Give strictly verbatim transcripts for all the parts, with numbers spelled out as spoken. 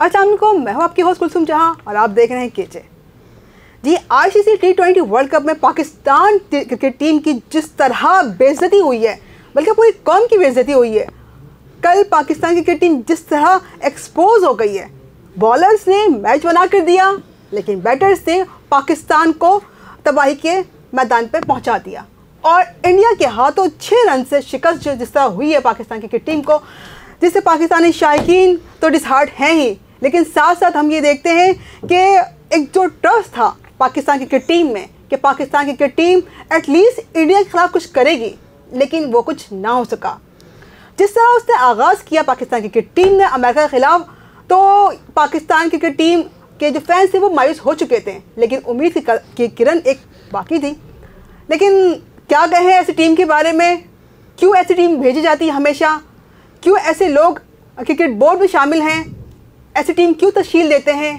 अस्सलाम वालेकुम, मैं हूं आपकी होस्ट गुलसुम चाह और आप देख रहे हैं केचे। जी ICC T twenty world cup में पाकिस्तान क्रिकेट टीम की जिस तरह बेइज्जती हुई है, बल्कि पूरी कौम की बेइज्जती हुई है। कल पाकिस्तान की क्रिकेट टीम जिस तरह एक्सपोज हो गई है, बॉलर्स ने मैच बना कर दिया लेकिन बैटर्स ने पाकिस्तान को तबाही के मैदान पर पहुंचा दिया और इंडिया के हाथों छः रन से शिकस्त जिस तरह हुई है पाकिस्तान की टीम को, जिससे पाकिस्तानी शायकीन तो डिसहार्ट हैं ही, लेकिन साथ साथ हम ये देखते हैं कि एक जो ट्रस्ट था पाकिस्तान की टीम में कि पाकिस्तान की क्रिकेट टीम एटलीस्ट इंडिया के खिलाफ कुछ करेगी, लेकिन वो कुछ ना हो सका। जिस तरह उसने आगाज़ किया पाकिस्तान की क्रिकेट टीम ने अमेरिका के ख़िलाफ़, तो पाकिस्तान की क्रिकेट टीम के जो फैंस थे वो मायूस हो चुके थे, लेकिन उम्मीद की किरण एक बाकी थी। लेकिन क्या कहें ऐसी टीम के बारे में, क्यों ऐसी टीम भेजी जाती है हमेशा, क्यों ऐसे लोग क्रिकेट बोर्ड में शामिल हैं, ऐसी टीम क्यों तश्कील देते हैं,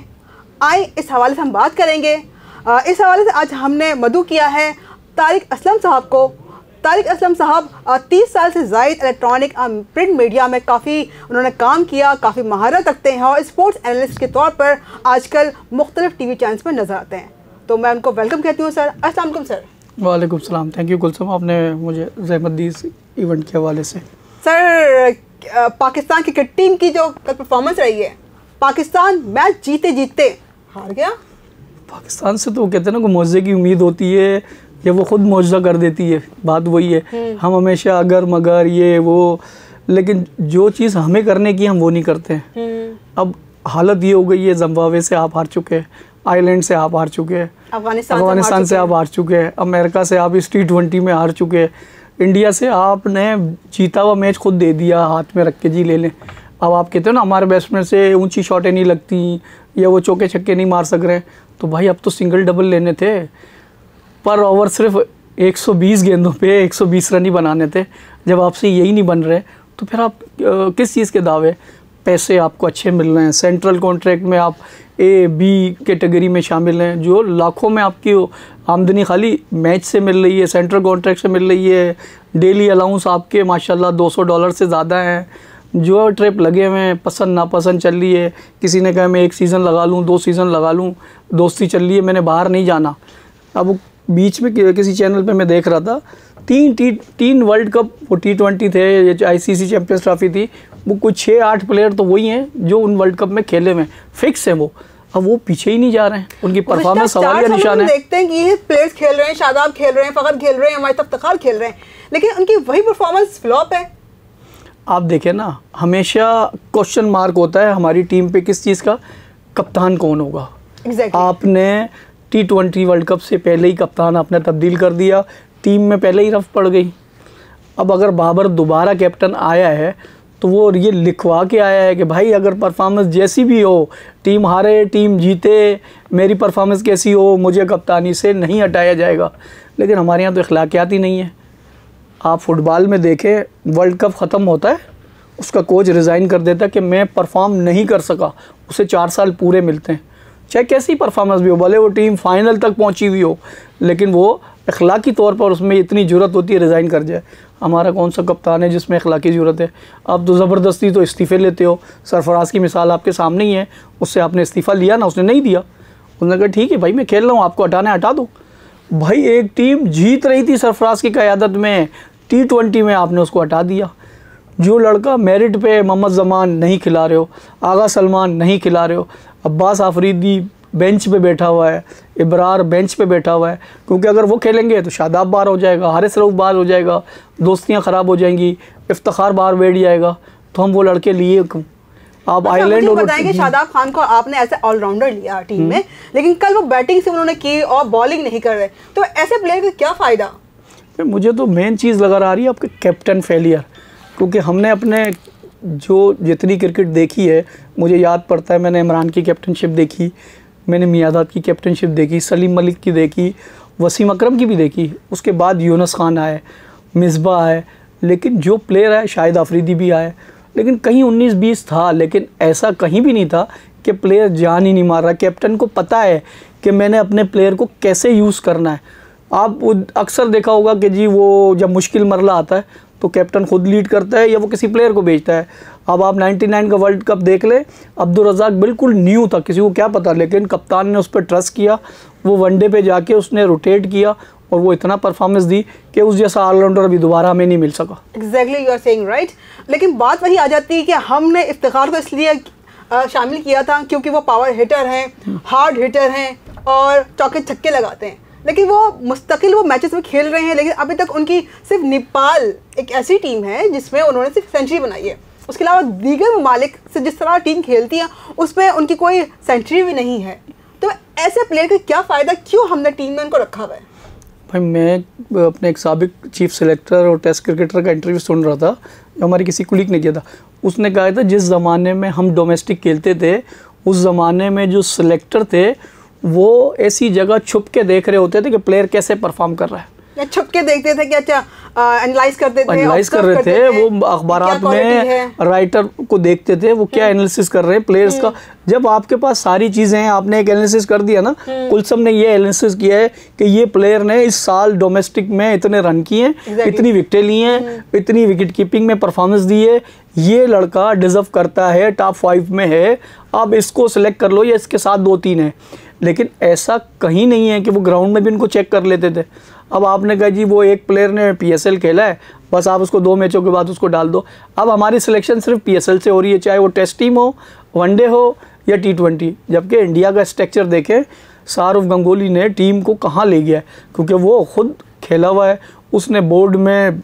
आए इस हवाले से हम बात करेंगे। इस हवाले से आज हमने मधु किया है तारिक अस्लम साहब को। तारिक अस्लम साहब तीस साल से ज़ायद इलेक्ट्रॉनिक प्रिंट मीडिया में काफ़ी उन्होंने काम किया, काफ़ी महारत रखते हैं और स्पोर्ट्स एनालिस्ट के तौर पर आजकल मुख्तलिफ टी वी चैनल्स पर नजर आते हैं। तो मैं उनको वेलकम कहती हूँ। सर अस्सलाम वालेकुम। सर वालेकुम सलाम। थैंक यू गुलसुम, आपने मुझे जहमत दी इस इवेंट के हवाले से। सर पाकिस्तान की क्रिकेट टीम की जो कल परफॉर्मेंस रही है, पाकिस्तान मैच जीते जीते हार गया। पाकिस्तान से तो कहते हैं ना कि मुआवजे की उम्मीद होती है या वो खुद मुआवजा कर देती है, बात वही है। हम हमेशा अगर मगर ये वो, लेकिन जो चीज़ हमें करने की हम वो नहीं करते हैं। अब हालत ये हो गई है, जिम्बाब्वे से आप हार चुके हैं, आयरलैंड से आप हार चुके हैं, अफगानिस्तान से आप हार चुके हैं, अमेरिका से आप इस टी ट्वेंटी में हार चुके हैं, इंडिया से आपने जीता हुआ मैच खुद दे दिया हाथ में रख के, जी ले लें। अब आप कहते हो ना हमारे बैट्समैन से ऊंची शॉटें नहीं लगती या वो चौके छक्के नहीं मार सक रहे, तो भाई अब तो सिंगल डबल लेने थे, पर ओवर सिर्फ एक सौ बीस गेंदों पे एक सौ बीस रन ही बनाने थे। जब आपसे यही नहीं बन रहे तो फिर आप आ, किस चीज़ के दावे। पैसे आपको अच्छे मिल रहे हैं, सेंट्रल कॉन्ट्रैक्ट में आप ए बी कैटेगरी में शामिल हैं, जो लाखों में आपकी आमदनी खाली मैच से मिल रही है, सेंट्रल कॉन्ट्रैक्ट से मिल रही है, डेली अलाउंस आपके माशाल्लाह दो सौ डॉलर से ज़्यादा हैं, जो ट्रिप लगे हुए हैं, पसंद नापसंद चल रही है। किसी ने कहा मैं एक सीज़न लगा लूँ, दो सीज़न लगा लूँ, दोस्ती चल रही है, मैंने बाहर नहीं जाना। अब बीच में किसी चैनल पे मैं देख रहा था, तीन टी तीन वर्ल्ड कप वो टी ट्वेंटी थे, ये आईसीसी चैम्पियंस ट्रॉफी थी, वो कुछ छः आठ प्लेयर तो वही हैं जो उन वर्ल्ड कप में खेले हुए हैं, फिक्स हैं वो। अब वो पीछे ही नहीं जा रहे हैं, उनकी परफॉर्मेंस सवाल का निशान है। देखते हैं कि ये प्लेयर्स खेल रहे हैं, शादाब खेल रहे हैं, फखर खेल रहे हैं, हमारे तब इफ्तिखार खेल रहे हैं, लेकिन उनकी वही परफॉर्मेंस फ्लॉप है। आप देखें ना, हमेशा क्वेश्चन मार्क होता है हमारी टीम पे किस चीज़ का, कप्तान कौन होगा। exactly. आपने टी ट्वेंटी वर्ल्ड कप से पहले ही कप्तान आपने तब्दील कर दिया, टीम में पहले ही रफ पड़ गई। अब अगर बाबर दोबारा कैप्टन आया है तो वो ये लिखवा के आया है कि भाई अगर परफॉर्मेंस जैसी भी हो, टीम हारे टीम जीते, मेरी परफॉर्मेंस कैसी हो, मुझे कप्तानी से नहीं हटाया जाएगा। लेकिन हमारे यहाँ तो अखलाकियात ही नहीं है। आप फुटबॉल में देखें, वर्ल्ड कप ख़त्म होता है, उसका कोच रिज़ाइन कर देता है कि मैं परफॉर्म नहीं कर सका, उसे चार साल पूरे मिलते हैं, चाहे कैसी परफॉर्मेंस भी हो, भले वो टीम फ़ाइनल तक पहुंची हुई हो, लेकिन वो अखलाकी तौर पर उसमें इतनी जुरत होती है रिज़ाइन कर जाए। हमारा कौन सा कप्तान है जिसमें अखलाकी ज़रूरत है। आप तो ज़बरदस्ती तो इस्तीफ़े लेते हो, सरफराज की मिसाल आपके सामने ही है, उससे आपने इस्तीफ़ा लिया ना, उसने नहीं दिया, उसने कहा ठीक है भाई मैं खेल रहा हूँ, आपको हटाना हटा दो। भाई एक टीम जीत रही थी सरफराज की क़यादत में, टी ट्वेंटी में आपने उसको हटा दिया। जो लड़का मेरिट पे मोहम्मद ज़मान नहीं खिला रहे हो, आगा सलमान नहीं खिला रहे हो, अब्बास अफरीदी बेंच पे बैठा हुआ है, इब्रार बेंच पे बैठा हुआ है, क्योंकि अगर वो खेलेंगे तो शादाब बाहर हो जाएगा, हारिस रऊफ़ बाहर हो जाएगा, दोस्तियाँ ख़राब हो जाएंगी, इफ्तिखार बाहर बैठ जाएगा, तो हम वो लड़के लिए क्यों। आप आइलैंड और बताएंगे शादाब खान को आपने ऐसे ऑलराउंडर लिया टीम में, लेकिन कल वो बैटिंग से उन्होंने की और बॉलिंग नहीं कर रहे, तो ऐसे प्लेयर का क्या फ़ायदा। मुझे तो मेन चीज़ लगा आ रही है आपके कैप्टन फेलियर, क्योंकि हमने अपने जो जितनी क्रिकेट देखी है, मुझे याद पड़ता है मैंने इमरान की कैप्टनशिप देखी, मैंने मियांदाद की कैप्टनशिप देखी, सलीम मलिक की देखी, वसीम अकरम की भी देखी, उसके बाद यूनुस खान आए, मिस्बा आए, लेकिन जो प्लेयर आए, शाहिद अफरीदी भी आए, लेकिन कहीं उन्नीस बीस था, लेकिन ऐसा कहीं भी नहीं था कि प्लेयर जान ही नहीं मार रहा। कैप्टन को पता है कि मैंने अपने प्लेयर को कैसे यूज़ करना है। आप अक्सर देखा होगा कि जी वो जब मुश्किल मरला आता है तो कैप्टन खुद लीड करता है या वो किसी प्लेयर को भेजता है। अब आप नाइन्टी नाइन का वर्ल्ड कप देख ले, अब्दुर्रजाक बिल्कुल न्यू था, किसी को क्या पता, लेकिन कप्तान ने उस पर ट्रस्ट किया, वो वनडे पे जाके उसने रोटेट किया और वो इतना परफॉर्मेंस दी कि उस जैसा ऑलराउंडर अभी दोबारा हमें नहीं मिल सका। Exactly you are saying right. लेकिन बात वही आ जाती है कि हमने इफ्तिखार को इसलिए शामिल किया था क्योंकि वो पावर हिटर हैं, हार्ड हिटर हैं और चौके छक्के लगाते हैं, लेकिन वो मुस्तकिल वो मैचेस में खेल रहे हैं, लेकिन अभी तक उनकी सिर्फ नेपाल एक ऐसी टीम है जिसमें उन्होंने सिर्फ सेंचुरी बनाई है। उसके अलावा दीगर ममालिक से जिस तरह टीम खेलती है उसमें उनकी कोई सेंचुरी भी नहीं है। तो ऐसे प्लेयर का क्या फ़ायदा, क्यों हमने टीम में उनको रखा हुआ है? भाई मैं अपने एक साबिक चीफ सेलेक्टर और टेस्ट क्रिकेटर का इंटरव्यू सुन रहा था, जो हमारे किसी कुलीग ने किया था। उसने कहा था जिस ज़माने में हम डोमेस्टिक खेलते थे उस ज़माने में जो सेलेक्टर थे वो ऐसी जगह छुप के देख रहे होते थे कि प्लेयर कैसे परफॉर्म कर रहा है, या छुप के देखते थे कि अच्छा एनालाइज करते थे, एनालाइज कर रहे थे, वो अखबारात में राइटर को देखते थे वो क्या एनालिसिस कर रहे हैं प्लेयर्स का। जब आपके पास सारी चीज़ें हैं, आपने एक एनालिसिस कर दिया ना, गुलसुम ने ये एनालिसिस किया है कि ये प्लेयर ने इस साल डोमेस्टिक में इतने रन किए हैं, इतनी विकेटें ली हैं, इतनी विकेट कीपिंग में परफॉर्मेंस दी है, ये लड़का डिजर्व करता है, टॉप फाइव में है, आप इसको सिलेक्ट कर लो या इसके साथ दो तीन है। लेकिन ऐसा कहीं नहीं है कि वो ग्राउंड में भी इनको चेक कर लेते थे। अब आपने कहा जी वो एक प्लेयर ने पीएसएल खेला है, बस आप उसको दो मैचों के बाद उसको डाल दो। अब हमारी सिलेक्शन सिर्फ पीएसएल से हो रही है, चाहे वो टेस्ट टीम हो, वनडे हो या टी ट्वेंटी। जबकि इंडिया का स्ट्रक्चर देखें, शाहरुख गंगोली ने टीम को कहाँ ले गया है, क्योंकि वो खुद खेला हुआ है, उसने बोर्ड में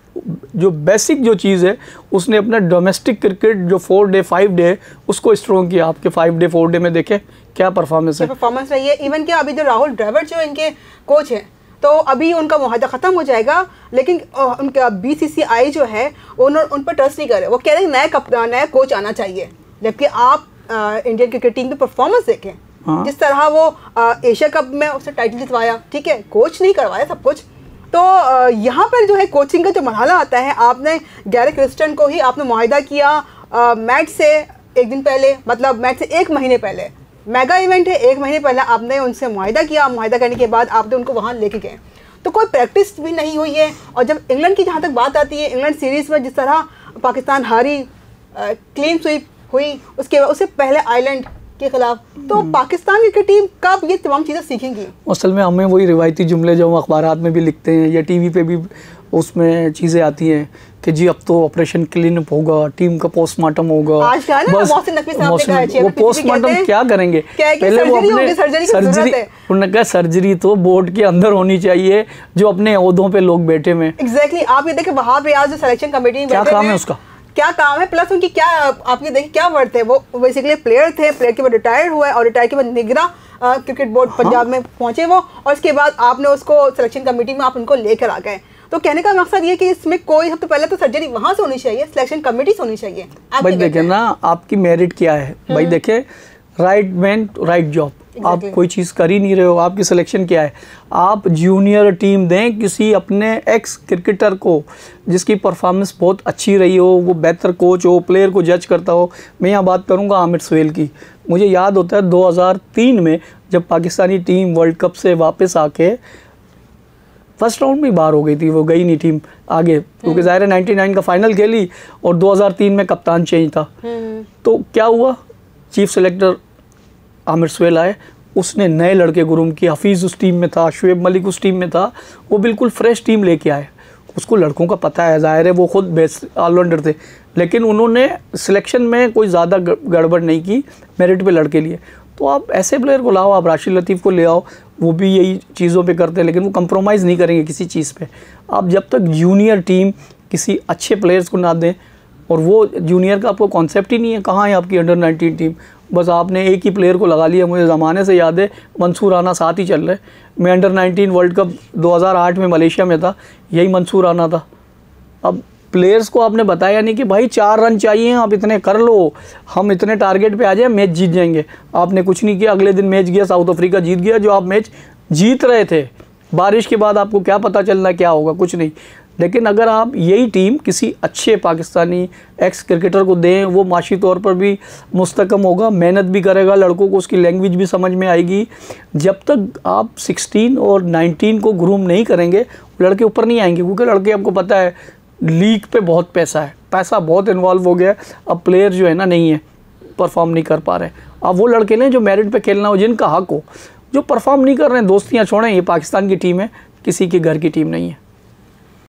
जो बेसिक जो चीज़ है उसने अपना डोमेस्टिक क्रिकेट जो फोर डे फाइव डे उसको स्ट्रॉन्ग किया। आपके फाइव डे फोर डे में देखें क्या परफॉर्मेंस है, परफॉर्मेंस रही है। इवन क्या अभी जो राहुल द्रविड़ जो इनके कोच हैं तो अभी उनका मुआहदा ख़त्म हो जाएगा, लेकिन उनका बीसीसीआई जो है उन्होंने उन पर ट्रस्ट नहीं कर रहे, वो कह रहे हैं नया कप्तान नया कोच आना चाहिए। जबकि आप आ, इंडियन क्रिकेट टीम की परफॉर्मेंस देखें, हाँ। जिस तरह वो एशिया कप में उसने टाइटल जितवाया, ठीक है, कोच नहीं करवाया सब कुछ। तो यहाँ पर जो है कोचिंग का जो मरहला आता है, आपने गैरी क्रिस्टन को ही आपने मुआहदा किया मैच से एक दिन पहले, मतलब मैच से एक महीने पहले, मेगा इवेंट है, एक महीने पहले आपने उनसे मुआहदा किया, मुआहदा करने के बाद आपने उनको वहाँ लेके गए, तो कोई प्रैक्टिस भी नहीं हुई है। और जब इंग्लैंड की जहाँ तक बात आती है, इंग्लैंड सीरीज़ में जिस तरह पाकिस्तान हारी, क्लीन स्वीप हुई, उसके बाद उससे पहले आयरलैंड के खिलाफ, तो पाकिस्तान की टीम कब ये तमाम चीज़ें सीखेंगी? असल में हमें वही रिवायती जुमले जो हम अखबारात में भी लिखते हैं या टी वी पर भी उसमें चीज़ें आती हैं कि जी अब तो ऑपरेशन क्लीनअप होगा, टीम का पोस्टमार्टम होगा, आज ना बस नकवी वो पोस्टमार्टम क्या करेंगे, पहले वो अपने सर्जरी सर्जरी उन्होंने कहा सर्जरी तो बोर्ड के अंदर होनी चाहिए जो अपने ओहदों पे लोग बैठे हुए। एग्जैक्टली, आप ये देखें वहाँ पे आज सिलेक्शन कमेटी क्या काम है, उसका क्या काम है, प्लस उनकी क्या आप ये देखिए क्या वर्थ है। वो बेसिकली प्लेयर थे, प्लेयर के बाद रिटायर हुआ है और रिटायर के बाद निगरा क्रिकेट बोर्ड पंजाब में पहुँचे वो, और उसके बाद आपने उसको सिलेक्शन कमेटी में आप उनको लेकर आ गए। तो कहने का मकसद ये कि इसमें कोई सबसे पहले तो सर्जरी वहाँ से होनी चाहिए, सिलेक्शन कमेटी से होनी चाहिए। भाई देखें ना आपकी मेरिट क्या है, भाई देखें राइट मैन राइट जॉब, आप कोई चीज़ कर ही नहीं रहे हो, आपकी सिलेक्शन क्या है। आप जूनियर टीम दें किसी अपने एक्स क्रिकेटर को जिसकी परफॉर्मेंस बहुत अच्छी रही हो, वो बेहतर कोच हो, प्लेयर को जज करता हो। मैं यहाँ बात करूँगा आमिर सुहेल की, मुझे याद होता है दो हज़ार तीन में जब पाकिस्तानी टीम वर्ल्ड कप से वापस आके फर्स्ट राउंड में बाहर हो गई थी, वो गई नहीं टीम आगे, क्योंकि ज़ाहिर है नाइन्टी नाइन का फाइनल खेली और दो हज़ार तीन में कप्तान चेंज था। तो क्या हुआ, चीफ सेलेक्टर आमिर सुहेल आए, उसने नए लड़के गुरूम किए, हफीज़ उस टीम में था, शुएब मलिक उस टीम में था, वो बिल्कुल फ्रेश टीम लेके आए। उसको लड़कों का पता है, ज़ाहिर है वो खुद बेस्ट ऑलराउंडर थे, लेकिन उन्होंने सिलेक्शन में कोई ज़्यादा गड़बड़ नहीं की, मेरिट पर लड़के लिए। तो आप ऐसे प्लेयर को लाओ, आप राशिद लतीफ को ले आओ, वो भी यही चीज़ों पे करते हैं, लेकिन वो कंप्रोमाइज़ नहीं करेंगे किसी चीज़ पे। आप जब तक जूनियर टीम किसी अच्छे प्लेयर्स को ना दें, और वो जूनियर का आपको कॉन्सेप्ट ही नहीं है, कहाँ है आपकी अंडर नाइनटीन टीम, बस आपने एक ही प्लेयर को लगा लिया। मुझे ज़माने से याद है मंसूर आना साथ ही चल रहे, मैं अंडर नाइनटीन वर्ल्ड कप दो हज़ार आठ में मलेशिया में था, यही मंसूर आना था। अब प्लेयर्स को आपने बताया नहीं कि भाई चार रन चाहिए, आप इतने कर लो, हम इतने टारगेट पे आ जाए, मैच जीत जाएंगे। आपने कुछ नहीं किया, अगले दिन मैच गया, साउथ अफ्रीका जीत गया, जो आप मैच जीत रहे थे। बारिश के बाद आपको क्या पता चलना क्या होगा, कुछ नहीं। लेकिन अगर आप यही टीम किसी अच्छे पाकिस्तानी एक्स क्रिकेटर को दें, वो माशी तौर पर भी मुस्तकम होगा, मेहनत भी करेगा, लड़कों को उसकी लैंग्वेज भी समझ में आएगी। जब तक आप सिक्सटीन और नाइनटीन को ग्रूम नहीं करेंगे, लड़के ऊपर नहीं आएंगे, क्योंकि लड़के आपको पता है लीग पे बहुत पैसा है, पैसा बहुत इन्वॉल्व हो गया है। अब प्लेयर जो है ना नहीं है, परफॉर्म नहीं कर पा रहे। अब वो लड़के लें जो मेरिट पे खेलना हो, जिनका हक हो, जो परफॉर्म नहीं कर रहे हैं दोस्तियाँ छोड़ें। ये पाकिस्तान की टीम है, किसी के घर की टीम नहीं है।